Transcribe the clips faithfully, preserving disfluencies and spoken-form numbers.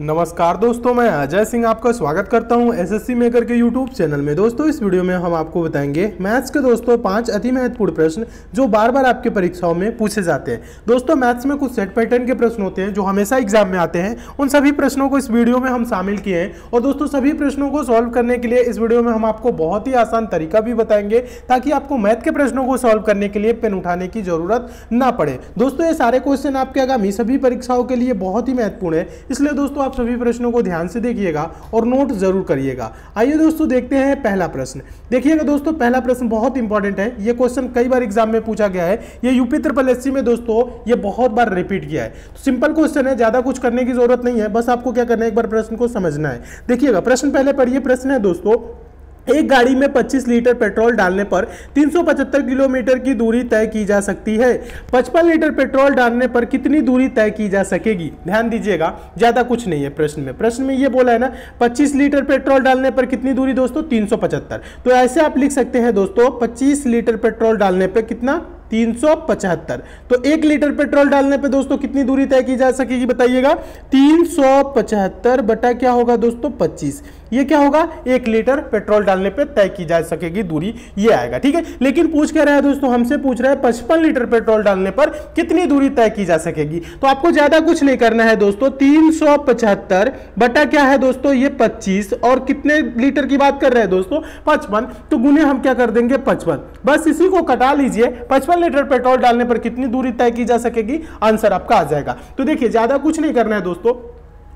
नमस्कार दोस्तों, मैं अजय सिंह आपका स्वागत करता हूं एसएससी मेकर के यूट्यूब चैनल में। दोस्तों इस वीडियो में हम आपको बताएंगे मैथ्स के दोस्तों पांच अति महत्वपूर्ण प्रश्न जो बार बार आपके परीक्षाओं में पूछे जाते हैं। दोस्तों मैथ्स में कुछ सेट पैटर्न के प्रश्न होते हैं जो हमेशा एग्जाम में आते हैं। उन सभी प्रश्नों को इस वीडियो में हम शामिल किए हैं और दोस्तों सभी प्रश्नों को सॉल्व करने के लिए इस वीडियो में हम आपको बहुत ही आसान तरीका भी बताएंगे ताकि आपको मैथ के प्रश्नों को सॉल्व करने के लिए पेन उठाने की जरूरत ना पड़े। दोस्तों ये सारे क्वेश्चन आपके आगामी सभी परीक्षाओं के लिए बहुत ही महत्वपूर्ण है, इसलिए दोस्तों आप सभी प्रश्नों को ध्यान से देखिएगा और नोट जरूर करिएगा। आइए दोस्तों देखते हैं पहला प्रश्न। देखिएगा दोस्तों पहला प्रश्न बहुत इंपॉर्टेंट है। ये क्वेश्चन कई बार एग्जाम में पूछा गया है। ये यूपी ट्रिपल एससी में दोस्तों ये बहुत बार रिपीट किया है। सिंपल क्वेश्चन है, ज्यादा कुछ करने की जरूरत नहीं है, बस आपको क्या करना है एक बार प्रश्न को समझना है। देखिएगा प्रश्न पहले पढ़िए। प्रश्न है दोस्तों, एक गाड़ी में पच्चीस लीटर पेट्रोल डालने पर तीन सौ पचहत्तर किलोमीटर की दूरी तय की जा सकती है। पचपन लीटर पेट्रोल डालने पर कितनी दूरी तय की जा सकेगी? ध्यान दीजिएगा, ज़्यादा कुछ नहीं है प्रश्न में। प्रश्न में ये बोला है ना, पच्चीस लीटर पेट्रोल डालने पर कितनी दूरी दोस्तों? तीन सौ पचहत्तर। तो ऐसे आप लिख सकते हैं दोस्तों, पच्चीस लीटर पेट्रोल डालने पर कितना? तीन सौ पचहत्तर। तो एक लीटर पेट्रोल डालने पे दोस्तों कितनी दूरी तय की जा सकेगी बताइएगा? तीन सौ पचहत्तर बटा क्या होगा दोस्तों? पच्चीस। ये क्या होगा? एक लीटर पेट्रोल डालने पे तय की जा सकेगी दूरी, ये आएगा। ठीक है, लेकिन पूछ क्या रहा है दोस्तों? हमसे पूछ रहा है पचपन लीटर पेट्रोल डालने पर कितनी दूरी तय की जा सकेगी। तो आपको ज्यादा कुछ नहीं करना है दोस्तों, तीन सौ पचहत्तर बटा क्या है दोस्तों? ये पच्चीस। और कितने लीटर की बात कर रहे हैं दोस्तों? पचपन। तो गुने हम क्या कर देंगे? पचपन। बस इसी को कटा लीजिए। पचपन लीटर पेट्रोल डालने पर कितनी दूरी तय की जा सकेगी? आंसर आपका आ जाएगा। तो देखिए ज्यादा कुछ नहीं करना है दोस्तों,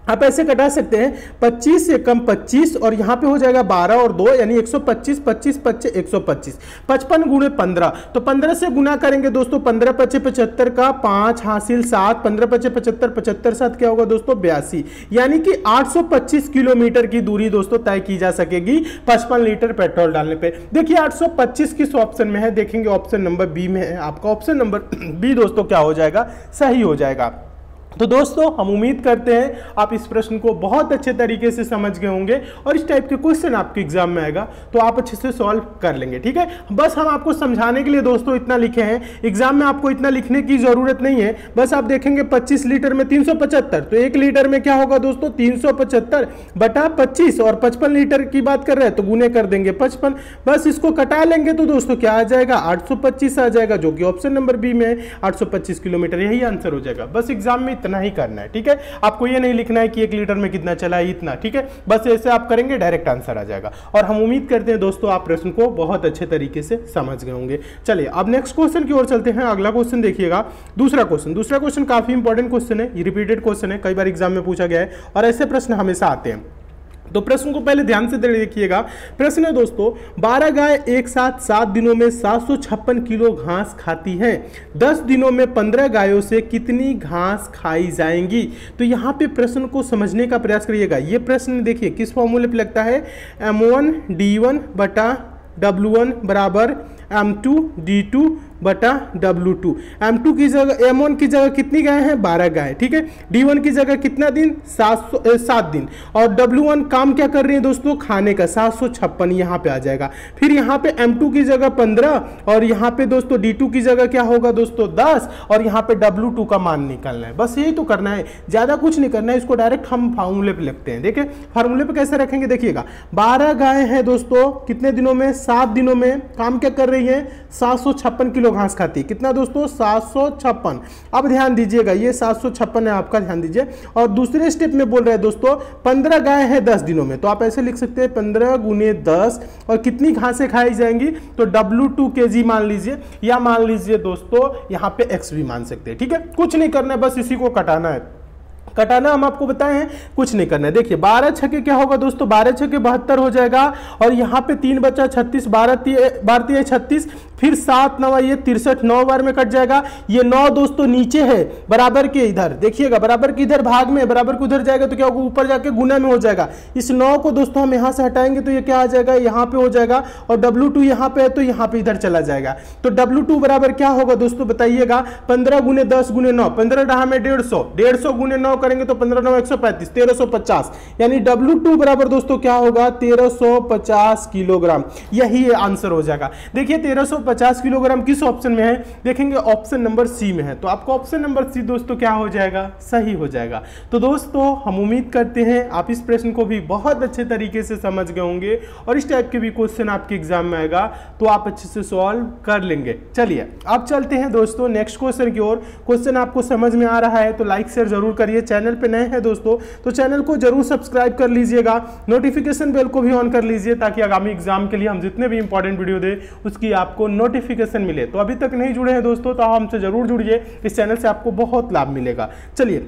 आप ऐसे कटा सकते हैं। पच्चीस से कम पच्चीस और यहाँ पे हो जाएगा बारह और दो यानी एक सौ पच्चीस। पच्चीस पच्चीस एक सौ पच्चीस पचपन गुणे पंद्रह, तो पंद्रह से गुना करेंगे दोस्तों। पंद्रह पच्चे पचहत्तर का पाँच हासिल सात, पंद्रह पच्चे पचहत्तर, पचहत्तर सात क्या होगा दोस्तों? बयासी। यानी कि आठ सौ पच्चीस किलोमीटर की दूरी दोस्तों तय की जा सकेगी पचपन लीटर पेट्रोल डालने पर। देखिए आठ सौ पच्चीस किस ऑप्शन में है? देखेंगे ऑप्शन नंबर बी में है। आपका ऑप्शन नंबर बी दोस्तों क्या हो जाएगा? सही हो जाएगा। तो दोस्तों हम उम्मीद करते हैं आप इस प्रश्न को बहुत अच्छे तरीके से समझ गए होंगे और इस टाइप के क्वेश्चन आपके एग्जाम में आएगा तो आप अच्छे से सॉल्व कर लेंगे। ठीक है, बस हम आपको समझाने के लिए दोस्तों इतना लिखे हैं। एग्जाम में आपको इतना लिखने की ज़रूरत नहीं है। बस आप देखेंगे पच्चीस लीटर में तीन सौ पचहत्तर, तो एक लीटर में क्या होगा दोस्तों? तीन सौ पचहत्तर बटा पच्चीस और पचपन लीटर की बात कर रहे हैं तो गुने कर देंगे पचपन। बस इसको कटा लेंगे तो दोस्तों क्या आ जाएगा? आठ सौ पच्चीस आ जाएगा, जो कि ऑप्शन नंबर बी में है। आठ सौ पच्चीस किलोमीटर यही आंसर हो जाएगा। बस एग्जाम में इतना ही करना है। ठीक है, आपको ये नहीं लिखना है कि एक लीटर में कितना चला है, इतना। ठीक है, बस ऐसे आप करेंगे, डायरेक्ट आंसर आ जाएगा। और हम उम्मीद करते हैं दोस्तों आप प्रश्न को बहुत अच्छे तरीके से समझ गए होंगे। चलिए अब नेक्स्ट क्वेश्चन की ओर चलते हैं। अगला क्वेश्चन देखिएगा, दूसरा क्वेश्चन। दूसरा क्वेश्चन काफी इंपॉर्टेंट क्वेश्चन है, रिपीटेड क्वेश्चन है, कई बार एग्जाम में पूछा गया है और ऐसे प्रश्न हमेशा आते हैं। तो प्रश्न को पहले ध्यान से देखिएगा। प्रश्न है दोस्तों, बारह गाय एक साथ सात दिनों में सात सौ छप्पन किलो घास खाती हैं। दस दिनों में पंद्रह गायों से कितनी घास खाई जाएंगी? तो यहाँ पे प्रश्न को समझने का प्रयास करिएगा। ये प्रश्न देखिए किस फॉर्मूले पे लगता है? एम वन डी वन बटा डब्लू वन बराबर एम टू डी टू बटा डब्लू टू। एम टू की जगह एम वन की जगह कितनी गाय हैं? बारह गाय। ठीक है, डी वन की जगह कितना दिन? सात सौ सात दिन। और डब्लू वन काम क्या कर रही है दोस्तों? खाने का। सात सौ छप्पन यहाँ पे आ जाएगा। फिर यहाँ पे एम टू की जगह पंद्रह और यहाँ पे दोस्तों डी टू की जगह क्या होगा दोस्तों? दस। और यहाँ पे डब्लू टू का मान निकालना है। बस यही तो करना है, ज़्यादा कुछ नहीं करना है। इसको डायरेक्ट हम फार्मूले पर लिखते हैं। देखिए फार्मूले पर कैसे रखेंगे, देखिएगा। बारह गाय हैं दोस्तों, कितने दिनों में? सात दिनों में। काम क्या कर रही है? सात सौ छप्पन किलो घास खाती है। कितना दोस्तों? सात सौ छप्पन। अब ध्यान दीजिएगा, ये सात सौ छप्पन है आपका, ध्यान दीजिए। और दूसरे स्टेप में बोल रहे हैं दोस्तों पंद्रह गाय है दस दिनों में, तो आप ऐसे लिख सकते हैं पंद्रह गुने दस और कितनी घासें खाई जाएंगी? तो डब्लू टू केजी मान लीजिए या मान लीजिए दोस्तों यहाँ पे एक्स भी मान सकते हैं। ठीक है, कुछ नहीं करना है, बस इसी को कटाना है। कटाना हम आपको बताए हैं, कुछ नहीं करना है। देखिए बारह छके क्या होगा दोस्तों? बारह छके बहत्तर हो जाएगा और यहाँ पे तीन बचा छत्तीस, बारह बारह छत्तीस, फिर सात नवा ये तिरसठ, नौ बार में कट जाएगा। ये नौ दोस्तों नीचे है, बराबर के इधर देखिएगा, बराबर के इधर भाग में, बराबर को उधर जाएगा तो क्या होगा? ऊपर जाके गुना में हो जाएगा। इस नौ को दोस्तों हम यहाँ से हटाएंगे तो ये क्या आ जाएगा? यहाँ पे हो जाएगा। और डब्लू टू यहाँ पे है तो यहाँ पे इधर चला जाएगा। तो डब्लू टू बराबर क्या होगा दोस्तों बताइएगा? पंद्रह गुने दस गुने नौ, पंद्रह डहा में डेढ़ सौ, डेढ़ सौ गुने नौ करेंगे तो पंद्रह नौ एक सौ पैंतीस, तेरह सौ पचास। यानी डब्लू टू बराबर दोस्तों क्या होगा? तेरह सौ पचास किलोग्राम। यही आंसर हो जाएगा। देखिए तेरह सौ पचास किलोग्राम किस ऑप्शन में है, देखेंगे ऑप्शन नंबर सी में है। तो आपको ऑप्शन नंबर सी दोस्तों क्या हो जाएगा, सही हो जाएगा। तो दोस्तों हम उम्मीद करते हैं आप इस प्रश्न को भी बहुत अच्छे तरीके से समझ गए होंगे और इस टाइप के भी क्वेश्चन आपके एग्जाम में आएगा तो आप अच्छे से सॉल्व कर लेंगे। चलिए अब चलते हैं दोस्तों नेक्स्ट क्वेश्चन की ओर। क्वेश्चन आपको समझ में आ रहा है तो लाइक शेयर जरूर करिए। चैनल पे नए हैं दोस्तों तो चैनल को जरूर सब्सक्राइब कर लीजिएगा, नोटिफिकेशन बेल को भी ऑन कर लीजिए ताकि आगामी एग्जाम के लिए हम जितने भी इंपॉर्टेंट वीडियो दे उसकी आपको नोटिफिकेशन मिले। तो अभी तक नहीं जुड़े हैं दोस्तों तो हमसे जरूर जुड़िए, इस चैनल से आपको बहुत लाभ मिलेगा। चलिए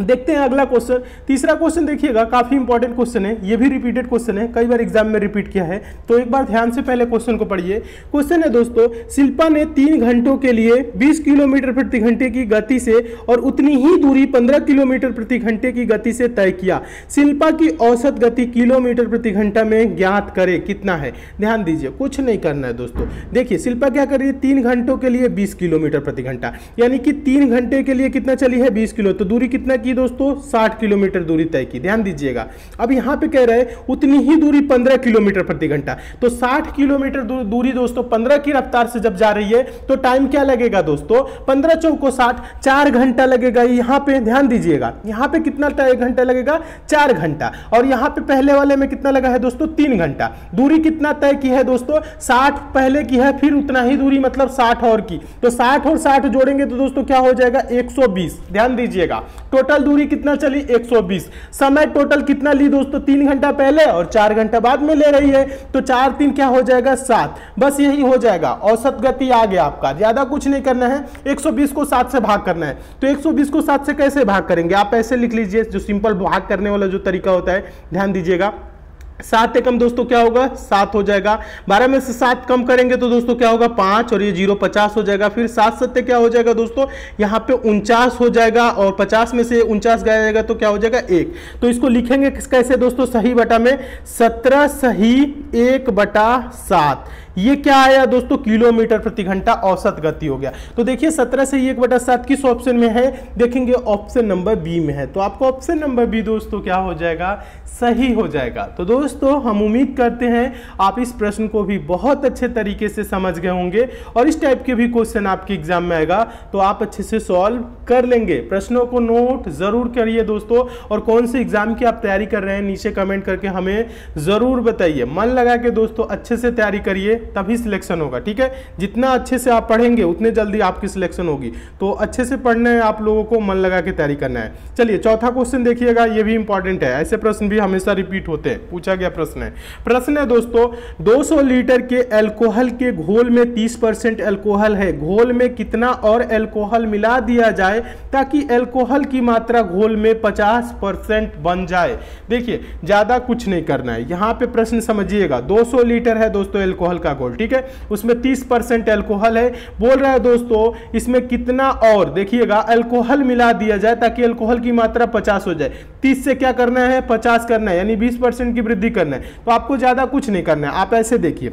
देखते हैं अगला क्वेश्चन। तीसरा क्वेश्चन देखिएगा, काफी इंपॉर्टेंट क्वेश्चन है, ये भी रिपीटेड क्वेश्चन है, कई बार एग्जाम में रिपीट किया है तो एक बार ध्यान से पहले क्वेश्चन को पढ़िए। क्वेश्चन है दोस्तों, शिल्पा ने तीन घंटों के लिए बीस किलोमीटर प्रति घंटे की गति से और उतनी ही दूरी पंद्रह किलोमीटर प्रति घंटे की गति से तय किया। शिल्पा की औसत गति किलोमीटर प्रति घंटा में ज्ञात करे। कितना है, ध्यान दीजिए, कुछ नहीं करना है दोस्तों। देखिए शिल्पा क्या कर रही है, तीन घंटों के लिए बीस किलोमीटर प्रति घंटा, यानी कि तीन घंटे के लिए कितना चली है, बीस किलो, तो दूरी कितना की दोस्तों, साठ किलोमीटर दूरी तय की। ध्यान दीजिएगा, अब यहां पे कह रहे हैं उतनी ही दूरी पंद्रह किलोमीटर प्रति घंटा, तो साठ किलोमीटर दूरी दोस्तों पंद्रह की रफ्तार से जब जा रही है तो टाइम क्या लगेगा दोस्तों, पंद्रह चौको साठ, चार घंटा लगेगा। यहां पे ध्यान दीजिएगा, यहां पे कितना घंटा लगेगा, चार घंटा, और यहां पे पहले वाले में कितना लगा है दोस्तों, तीन घंटा। दूरी कितना तय की है दोस्तों, साठ पहले की है, फिर उतना ही दूरी मतलब साठ और की, तो साठ और साठ जोड़ेंगे तो दोस्तों क्या हो जाएगा, एक सौ बीस। ध्यान दीजिएगा, टोटल दूरी कितना चली, एक सौ बीस। समय टोटल कितना ली दोस्तों, तीन घंटा पहले और चार घंटा बाद में ले रही है, तो चार तीन क्या हो जाएगा, सात। बस यही हो जाएगा, औसत गति आ गया आपका। ज्यादा कुछ नहीं करना है, एक सौ बीस को सात से भाग करना है। तो एक सौ बीस को सात से कैसे भाग करेंगे, आप ऐसे लिख लीजिए, जो सिंपल भाग करने वाला जो तरीका होता है। ध्यान दीजिएगा, सात एकम दोस्तों क्या होगा, सात हो जाएगा। बारह में से सात कम करेंगे तो दोस्तों क्या होगा, पाँच, और ये जीरो पचास हो जाएगा। फिर सात सत्य क्या हो जाएगा दोस्तों, यहाँ पे उनचास हो जाएगा, और पचास में से उनचास गया जाएगा तो क्या हो जाएगा, एक। तो इसको लिखेंगे कैसे दोस्तों, सही बटा में सत्रह सही एक बटा सात। ये क्या आया दोस्तों, किलोमीटर प्रति घंटा औसत गति हो गया। तो देखिए सत्रह से एक बटा सात किस ऑप्शन में है, देखेंगे ऑप्शन नंबर बी में है। तो आपको ऑप्शन नंबर बी दोस्तों क्या हो जाएगा, सही हो जाएगा। तो दोस्तों हम उम्मीद करते हैं आप इस प्रश्न को भी बहुत अच्छे तरीके से समझ गए होंगे और इस टाइप के भी क्वेश्चन आपके एग्जाम में आएगा तो आप अच्छे से सॉल्व कर लेंगे। प्रश्नों को नोट जरूर करिए दोस्तों, और कौन से एग्जाम की आप तैयारी कर रहे हैं नीचे कमेंट करके हमें जरूर बताइए। मन लगा के दोस्तों अच्छे से तैयारी करिए, तभी सिलेक्शन होगा। ठीक है, जितना अच्छे से आप पढ़ेंगे उतने जल्दी आपकी सिलेक्शन होगी। तो अच्छे से पढ़ना है आप लोगों को, मन लगा के तैयारी करना है। चलिए चौथा क्वेश्चन देखिएगा, ये भी इंपॉर्टेंट है, ऐसे प्रश्न भी हमेशा रिपीट होते हैं, पूछा गया प्रश्न है। प्रश्न है दोस्तों, दो सौ लीटर के अल्कोहल के घोल में तीस परसेंट अल्कोहल है, घोल में कितना और अल्कोहल मिला दिया जाए ताकि अल्कोहल की मात्रा घोल में पचास परसेंट बन जाए। देखिए ज्यादा कुछ नहीं करना है, यहाँ पे प्रश्न समझिएगा, दो सौ लीटर है दोस्तों अल्कोहल का घोल, ठीक है, उसमें तीस परसेंट अल्कोहल है, बोल रहा है दोस्तों इसमें कितना और देखिएगा अल्कोहल मिला दिया जाए ताकि अल्कोहल की मात्रा पचास हो जाए। तीस से क्या करना है, पचास करना है, यानी बीस परसेंट की वृद्धि करना है। तो आपको ज्यादा कुछ नहीं करना है, आप ऐसे देखिए,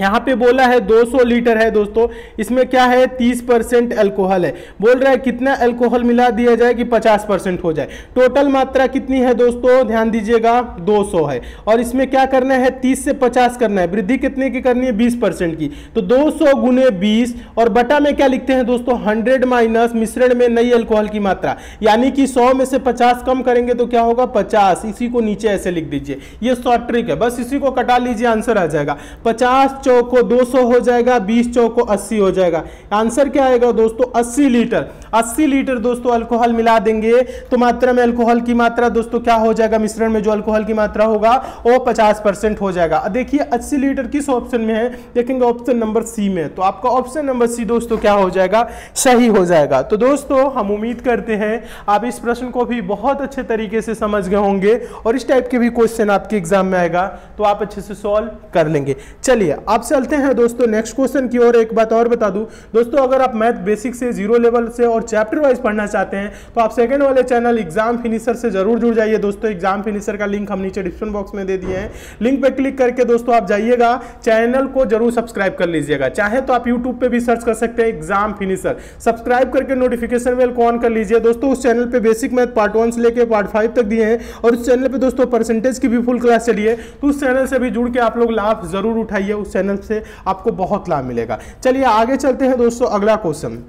यहाँ पे बोला है दो सौ लीटर है दोस्तों, इसमें क्या है तीस परसेंट अल्कोहल है, बोल रहा है कितना अल्कोहल मिला दिया जाए कि पचास परसेंट हो जाए। टोटल मात्रा कितनी है दोस्तों, ध्यान दीजिएगा दो सौ है, और इसमें क्या करना है तीस से पचास करना है, वृद्धि कितने की करनी है, बीस परसेंट की। तो दो सौ गुने बीस और बटा में क्या लिखते हैं दोस्तों, हंड्रेड माइनस मिश्रण में नई अल्कोहल की मात्रा, यानी कि सौ में से पचास कम करेंगे तो क्या होगा, पचास। इसी को नीचे ऐसे लिख दीजिए, ये शॉर्ट ट्रिक है, बस इसी को कटा लीजिए, आंसर आ जाएगा। पचास चौको दो सौ हो जाएगा, बीस चौको अस्सी हो जाएगा। आंसर क्या आएगा दोस्तों, अस्सी लीटर। अस्सी लीटर दोस्तों अल्कोहल मिला देंगे तो मात्रा में अल्कोहल की मात्रा दोस्तों क्या हो जाएगा, मिश्रण में जो अल्कोहल की मात्रा होगा वो पचास परसेंट हो जाएगा। देखिए अस्सी लीटर किस ऑप्शन में है, देखेंगे ऑप्शन नंबर सी में। तो आपका ऑप्शन नंबर सी दोस्तों क्या हो जाएगा, सही हो जाएगा। तो दोस्तों हम उम्मीद करते हैं आप इस प्रश्न को भी बहुत अच्छे तरीके से समझ गए होंगे और इस टाइप के भी क्वेश्चन आपके एग्जाम में आएगा तो आप अच्छे से सॉल्व कर लेंगे। चलिए आप चलते हैं दोस्तों नेक्स्ट क्वेश्चन की ओर। एक बात और बता दूं दोस्तों, अगर आप मैथ बेसिक से जीरो लेवल से और चैप्टर वाइज पढ़ना चाहते हैं तो आप सेकंड वाले चैनल एग्जाम फिनिशर से जरूर जुड़ जाइए दोस्तों। एग्जाम फिनिशर का लिंक हम नीचे डिस्क्रिप्शन बॉक्स में दे दिए हैं, लिंक पर क्लिक करके दोस्तों आप जाइएगा, चैनल को जरूर सब्सक्राइब कर लीजिएगा। चाहे तो आप यूट्यूब पर भी सर्च कर सकते हैं एग्जाम फिनिशर, सब्सक्राइब करके नोटिफिकेशन बेल को ऑन कर लीजिए दोस्तों। उस चैनल पर बेसिक मैथ पार्ट वन से लेकर पार्ट फाइव तक दिए हैं, और उस चैनल पर दोस्तों परसेंटेज की भी फुल क्लास चलिए, तो उस चैनल से भी जुड़ के आप लोग लाभ जरूर उठाइए। उस चैनल से आपको बहुत लाभ मिलेगा। चलिए आगे चलते हैं दोस्तों, अगला क्वेश्चन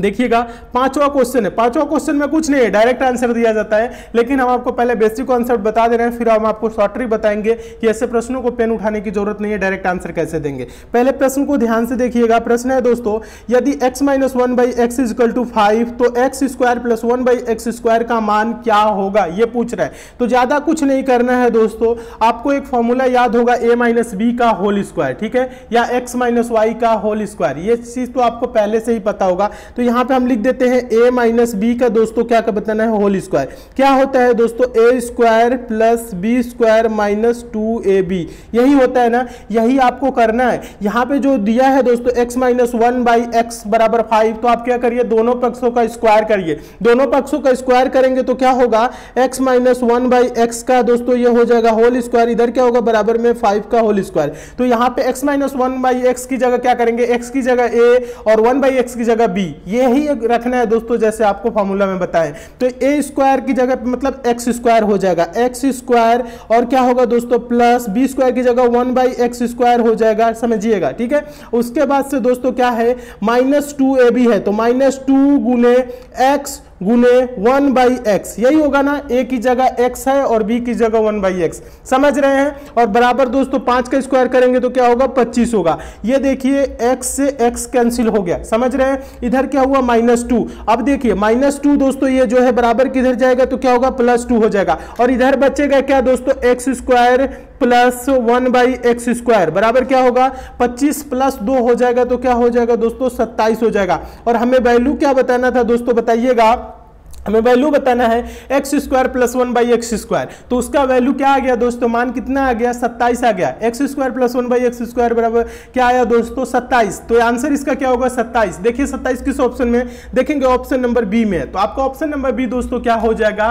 देखिएगा, पांचवा क्वेश्चन है। पांचवा क्वेश्चन में कुछ नहीं है, डायरेक्ट आंसर दिया जाता है, लेकिन हम आपको पहले बेसिक कॉन्सेप्ट बता दे रहे हैं, फिर हम आपको शॉर्ट ट्रिक बताएंगे कि ऐसे प्रश्नों को पेन उठाने की जरूरत नहीं है, डायरेक्ट आंसर कैसे देंगे। पहले प्रश्न को ध्यान से देखिएगा। प्रश्न है दोस्तों, यदि x minus one by x equal to five तो x square plus one by x square का मान क्या होगा, ये पूछ रहा है। तो ज्यादा कुछ नहीं करना है दोस्तों, आपको एक फॉर्मूला याद होगा ए माइनस बी का होल स्क्वायर, ठीक है, या एक्स माइनस वाई का होल स्क्वायर, ये चीज तो आपको पहले से ही पता होगा। तो यहाँ पे हम लिख देते हैं a माइनस बी का दोस्तों क्या का बताना है, होल स्क्वायर। क्या होता है दोस्तों, a square plus b square minus two a b, यही होता है ना, यही आपको करना है। यहाँ पे जो दिया है दोस्तों x minus one by x बराबर फाइव, तो आप क्या करिए, दोनों पक्षों का स्क्वायर करिए। दोनों पक्षों का स्क्वायर करेंगे तो क्या होगा, x minus one by x का दोस्तों ये हो जाएगा होल स्क्वायर, इधर क्या होगा बराबर में फाइव का होल स्क्वायर। तो यहाँ पे x minus one by x की जगह क्या करेंगे, एक्स की जगह ए और वन बाई एक्स की जगह बी, यही रखना है दोस्तों, जैसे आपको फॉर्मूला में बताएं। तो ए स्क्वायर की जगह मतलब एक्स स्क्वायर हो जाएगा, एक्स स्क्वायर और क्या होगा दोस्तों प्लस बी स्क्वायर की जगह वन बाई एक्स स्क्वायर हो जाएगा, समझिएगा, ठीक है। उसके बाद से दोस्तों क्या है, माइनस टू ए बी है, तो माइनस टू गुने एक्स गुने वन बाई एक्स, यही होगा ना, ए की जगह x है और b की जगह वन बाई एक्स, समझ रहे हैं। और बराबर दोस्तों पाँच का स्क्वायर करेंगे तो क्या होगा, पच्चीस होगा। ये देखिए x से x कैंसिल हो गया, समझ रहे हैं। इधर क्या हुआ माइनस टू, अब देखिए माइनस टू दोस्तों ये जो है बराबर किधर जाएगा, तो क्या होगा प्लस टू हो जाएगा। और इधर बचेगा क्या दोस्तों, x square plus one by x square बराबर क्या होगा, पच्चीस प्लस दो हो जाएगा, तो क्या हो जाएगा दोस्तों सत्ताईस हो जाएगा। और हमें वैल्यू क्या बताना था दोस्तों, बताइएगा, हमें वैल्यू बताना है x square plus one by x square. तो उसका वैल्यू क्या आ गया दोस्तों, मान कितना आ गया, सत्ताईस आ गया। X square plus one by x square बराबर क्या आया दोस्तों, सत्ताईस। तो आंसर इसका क्या होगा, सत्ताईस। देखिए सत्ताईस किस ऑप्शन में, देखेंगे ऑप्शन नंबर बी में है। तो आपका ऑप्शन नंबर बी दोस्तों क्या हो जाएगा,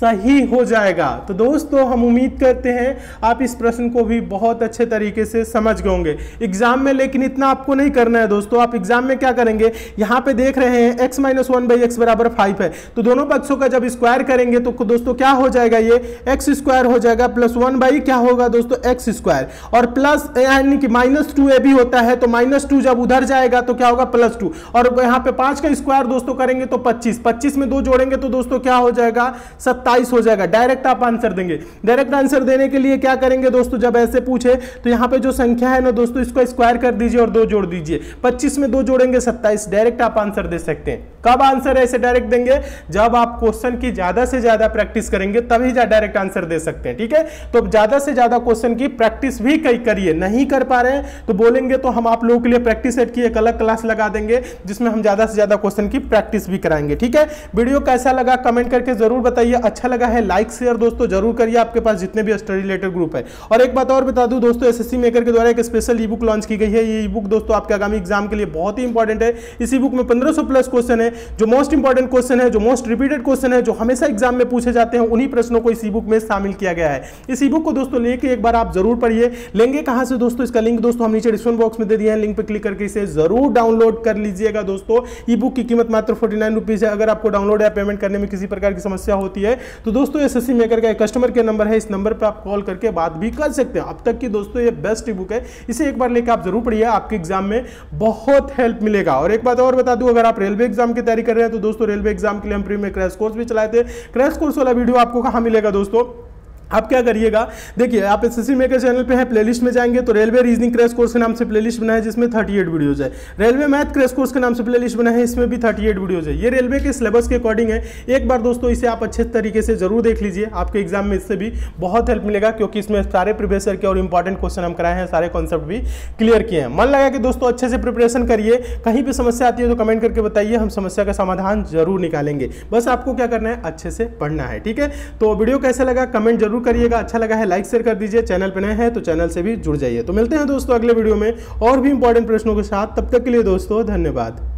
सही हो जाएगा। तो दोस्तों हम उम्मीद करते हैं आप इस प्रश्न को भी बहुत अच्छे तरीके से समझ गए होंगे एग्जाम में, लेकिन इतना आपको नहीं करना है दोस्तों। आप एग्जाम में क्या करेंगे, यहाँ पे देख रहे हैं x minus one by x बराबर फाइव है, तो दोनों पक्षों का जब स्क्वायर करेंगे तो दोस्तों क्या हो जाएगा, ये एक्स स्क्वायर हो जाएगा प्लस वन बाई क्या होगा दोस्तों एक्स स्क्वायर, और प्लस यानी कि माइनस टू ए भी होता है, तो माइनस टू जब उधर जाएगा तो क्या होगा प्लस टू। और यहाँ पे पाँच का स्क्वायर दोस्तों करेंगे तो पच्चीस, पच्चीस में दो जोड़ेंगे तो दोस्तों क्या हो जाएगा, सत्ताईस हो जाएगा। डायरेक्ट आप आंसर देंगे। डायरेक्ट आंसर देने के लिए क्या करेंगे दोस्तों, जब ऐसे पूछे तो यहाँ पे जो संख्या है ना दोस्तों इसको स्क्वायर कर दीजिए और दो जोड़ दीजिए, पच्चीस में दो जोड़ेंगे सत्ताईस, डायरेक्ट आप आंसर दे सकते हैं। कब आंसर ऐसे डायरेक्ट देंगे, जब आप क्वेश्चन की ज्यादा से ज्यादा प्रैक्टिस करेंगे तभी डायरेक्ट आंसर दे सकते हैं, ठीक है। तो ज्यादा से ज्यादा क्वेश्चन की प्रैक्टिस भी करिए, नहीं कर पा रहे हैं तो बोलेंगे तो हम आप लोगों के लिए प्रैक्टिस सेट की एक अलग क्लास लगा देंगे जिसमें हम ज्यादा से ज्यादा क्वेश्चन की प्रैक्टिस भी कराएंगे, ठीक है। वीडियो कैसा लगा कमेंट करके जरूर बताइए, अच्छा लगा है लाइक शेयर दोस्तों जरूर करिए, आपके पास जितने भी स्टडी रिलेटेड ग्रुप है। और एक बात और बता दूं दोस्तों, एसएससी मेकर के द्वारा एक स्पेशल ई बुक लॉन्च की गई है। ये ई बुक दोस्तों आपके आगामी एग्जाम के लिए बहुत ही इंपॉर्टेंट है। इसी बुक में पंद्रह सौ प्लस क्वेश्चन है, जो मोस्ट इंपॉर्टेंट क्वेश्चन है, जो मोस्ट रिपीटेड क्वेश्चन है, जो हमेशा एग्जाम में पूछे जाते हैं, उन्हीं प्रश्नों को इस ई बुक में शामिल किया गया है। इस ई बुक को दोस्तों लेके एक बार आप जरूर पढ़िए। लेंगे कहां से दोस्तों, इसका लिंक दोस्तों हम नीचे डिस्क्रिप्शन बॉक्स में दे दिया है, लिंक पर क्लिक करके इसे जरूर डाउनलोड कर लीजिएगा दोस्तों। ई बुक की कीमत मात्र फोर्टी नाइन रुपीज है। अगर आपको डाउनलोड या पेमेंट करने में किसी प्रकार की समस्या होती है तो दोस्तों एसएससी मेकर का कस्टमर केयर नंबर है, इस नंबर पर आप कॉल करके बात भी कर सकते हैं। अब तक की दोस्तों ये बेस्ट ई बुक है, इसे एक बार लेकर आप जरूर पढ़िए, आपके एग्जाम में बहुत हेल्प मिलेगा। और एक बात और बता दूं, अगर आप रेलवे एग्जाम की तैयारी कर रहे हैं तो दोस्तों रेलवे एग्जाम के लिए हम फ्री में क्रैश कोर्स भी चलाए थे। क्रैश कोर्स वाला वीडियो आपको कहाँ मिलेगा दोस्तों, आप क्या करिएगा, देखिए आप एसएससी मेकर चैनल पे है, प्लेलिस्ट में जाएंगे तो रेलवे रीजनिंग क्रैश कोर्स के नाम से प्लेलिस्ट बना है जिसमें अड़तीस वीडियोज है। रेलवे मैथ क्रैश कोर्स के नाम से प्लेलिस्ट बना है, इसमें भी अड़तीस वीडियोज है। ये रेलवे के सिलेबस के अकॉर्डिंग है। एक बार दोस्तों इसे आप अच्छे तरीके से जरूर देख लीजिए, आपके एग्जाम में इससे भी बहुत हेल्प मिलेगा, क्योंकि इसमें सारे प्रीवियस ईयर के और इंपॉर्टेंट क्वेश्चन हम कराए हैं, सारे कॉन्सेप्ट भी क्लियर किए हैं। मन लगा कि दोस्तों अच्छे से प्रिपरेशन करिए। कहीं भी समस्या आती है तो कमेंट करके बताइए, हम समस्या का समाधान जरूर निकालेंगे। बस आपको क्या करना है, अच्छे से पढ़ना है, ठीक है। तो वीडियो कैसा लगा कमेंट जरूर करिएगा, अच्छा लगा है लाइक शेयर कर दीजिए। चैनल पर नए हैं तो चैनल से भी जुड़ जाइए। तो मिलते हैं दोस्तों अगले वीडियो में और भी इंपॉर्टेंट प्रश्नों के साथ, तब तक के लिए दोस्तों धन्यवाद।